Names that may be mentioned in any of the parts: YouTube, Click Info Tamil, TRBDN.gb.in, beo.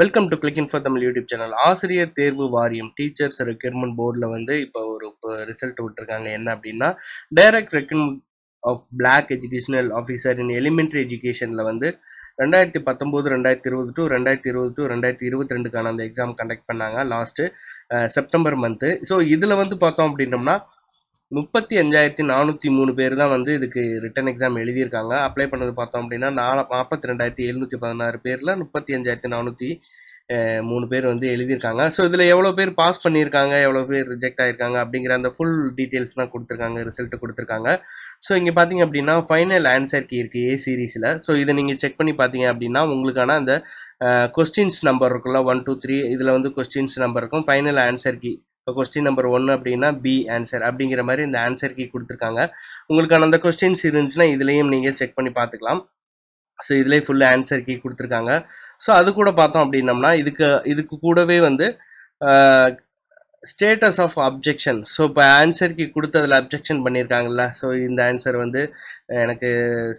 Welcome to Click Info Tamil YouTube channel. ஆசிரியர் தேர்வு வாரியம் Teachers Recruitment Boardல வந்து இப்போ ஒரு ரிசல்ட் விட்டுருக்காங்க. என்ன அப்படின்னா direct recruitment of Black Educational Officer in Elementary Educationல வந்து 2019 2020 to 2022 கான அந்த எக்ஸாம் கண்டக்ட் பண்ணாங்க லாஸ்ட் செப்டம்பர் மந்த். ஸோ இதுல வந்து பார்த்தோம் அப்படின்னம்னா 35403 பேர் தான் வந்து இதுக்கு ரிட்டன் எக்ஸாம் எழுதியிருக்காங்க. அப்ளை பண்ணது பார்த்தோம் அப்படின்னா 42716 பேரில் 35403 பேர் வந்து எழுதியிருக்காங்க. ஸோ இதில் எவ்வளோ பேர் பாஸ் பண்ணியிருக்காங்க, எவ்வளோ பேர் ரிஜெக்ட் ஆகியிருக்காங்க அப்படிங்கிற அந்த ஃபுல் டீட்டெயில்ஸ் தான் கொடுத்துருக்காங்க, ரிசல்ட் கொடுத்துருக்காங்க. ஸோ இங்கே பார்த்தீங்க அப்படின்னா ஃபைனல் ஆன்சர் கீ இருக்குது ஏ சீரீஸில். ஸோ இதை நீங்கள் செக் பண்ணி பார்த்தீங்க அப்படின்னா உங்களுக்கான அந்த கொஸ்டின்ஸ் நம்பர் இருக்குல்ல 1 2 3, இதில் வந்து கொஸ்டின்ஸ் நம்பர் இருக்கும். ஃபைனல் ஆன்சர் கீ இப்போ கொஸ்டின் நம்பர் 1 அப்படின்னா பி ஆன்சர் அப்படிங்கிற மாதிரி இந்த ஆன்சர் கீ கொடுத்துருக்காங்க. உங்களுக்கான அந்த கொஸ்டின்ஸ் இருந்துச்சுன்னா இதுலேயும் நீங்கள் செக் பண்ணி பார்த்துக்கலாம். ஸோ இதுலேயே ஃபுல் ஆன்சர் கீ கொடுத்துருக்காங்க. ஸோ அது கூட பார்த்தோம் அப்படின்னம்னா இதுக்கு கூடவே வந்து ஸ்டேட்டஸ் ஆஃப் அப்ஜெக்ஷன். ஸோ இப்போ ஆன்சருக்கு கொடுத்ததில் அப்ஜெக்ஷன் பண்ணியிருக்காங்கல்ல, ஸோ இந்த ஆன்சர் வந்து எனக்கு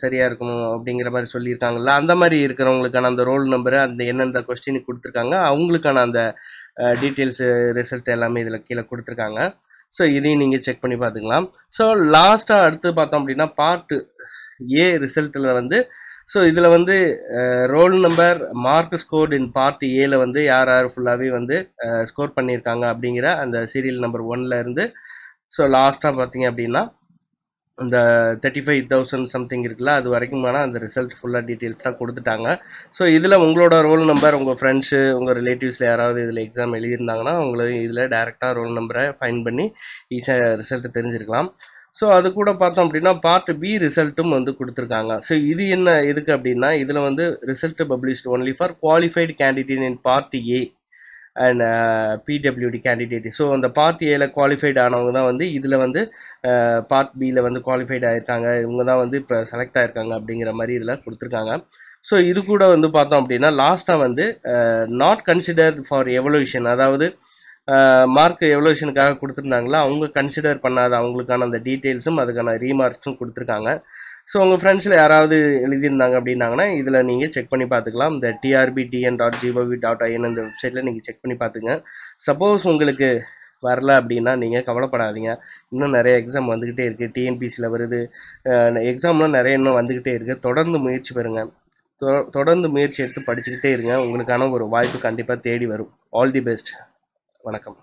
சரியாக இருக்கணும் அப்படிங்கிற மாதிரி சொல்லியிருக்காங்கல்ல, அந்த மாதிரி இருக்கிறவங்களுக்கான அந்த ரோல் நம்பரு அந்த எந்தெந்த கொஸ்டினுக்கு கொடுத்துருக்காங்க அவங்களுக்கான அந்த டீட்டெயில்ஸு ரிசல்ட் எல்லாமே இதில் கீழே கொடுத்துருக்காங்க. ஸோ இதையும் நீங்கள் செக் பண்ணி பார்த்துக்கலாம். ஸோ லாஸ்ட்டாக அடுத்து பார்த்தோம் அப்படின்னா பார்ட் ஏ ரிசல்ட்டில் வந்து ஸோ இதில் வந்து roll number mark scored in part ஏல வந்து யார் யார் ஃபுல்லாகவே வந்து ஸ்கோர் பண்ணியிருக்காங்க அப்படிங்கிற அந்த சீரியல் நம்பர் 1ல் இருந்து ஸோ லாஸ்ட்டாக பார்த்தீங்க அப்படின்னா இந்த 35,000 சம்திங் இருக்குல்ல அது வரைக்குமான அந்த ரிசல்ட் ஃபுல்லாக டீட்டெயில்ஸ்லாம் கொடுத்துட்டாங்க. ஸோ இதில் உங்களோட ரோல் நம்பர் உங்கள் ஃப்ரெண்ட்ஸு உங்கள் ரிலேட்டிவ்ஸில் யாராவது இதில் எக்ஸாம் எழுதியிருந்தாங்கன்னா உங்களுக்கு இதில் டேரெக்டாக ரோல் நம்பரை ஃபைண்ட் பண்ணி ஈஸியாக ரிசல்ட்டு தெரிஞ்சுக்கலாம். ஸோ அது கூட பார்த்தோம் அப்படின்னா பார்ட் பி ரிசல்ட்டும் வந்து கொடுத்துருக்காங்க. ஸோ இது என்ன எதுக்கு அப்படின்னா இதில் வந்து result published only for qualified candidate in part A and PWD candidate. So அந்த பார்ட் ஏல குவாலிஃபைடு ஆனவங்க தான் வந்து இதில் வந்து பார்ட் பியில் வந்து குவாலிஃபைடு ஆகிருக்காங்க, இவங்க தான் வந்து இப்போ செலக்ட் ஆகிருக்காங்க அப்படிங்கிற மாதிரி இதில் கொடுத்துருக்காங்க. ஸோ இது கூட வந்து பார்த்தோம் அப்படின்னா லாஸ்ட்டாக வந்து நாட் கன்சிடர்ட் ஃபார் எவல்யூஷன், அதாவது மார்க் எவல்யூஷனுக்காக கொடுத்துருந்தாங்களா அவங்க கன்சிடர் பண்ணாத அவங்களுக்கான அந்த டீட்டெயில்ஸும் அதுக்கான ரீமார்க்ஸும் கொடுத்துருக்காங்க. ஸோ உங்கள் ஃப்ரெண்ட்ஸில் யாராவது எழுதியிருந்தாங்க அப்படின்னாங்கன்னா இதில் நீங்கள் செக் பண்ணி பார்த்துக்கலாம். இந்த TRBDN.gb.in அந்த வெப்சைட்டில் நீங்கள் செக் பண்ணி பார்த்துங்க. சப்போஸ் உங்களுக்கு வரல அப்படின்னா நீங்கள் கவலைப்படாதீங்க, இன்னும் நிறைய எக்ஸாம் வந்துக்கிட்டே இருக்குது. TNPசியில் வருது, எக்ஸாம்லாம் நிறைய இன்னும் வந்துக்கிட்டே இருக்குது. தொடர்ந்து முயற்சி பெறுங்க, தொடர்ந்து முயற்சி எடுத்து படிச்சுக்கிட்டே இருங்க. உங்களுக்கான ஒரு வாய்ப்பு கண்டிப்பாக தேடி வரும். All the best. வணக்கம்.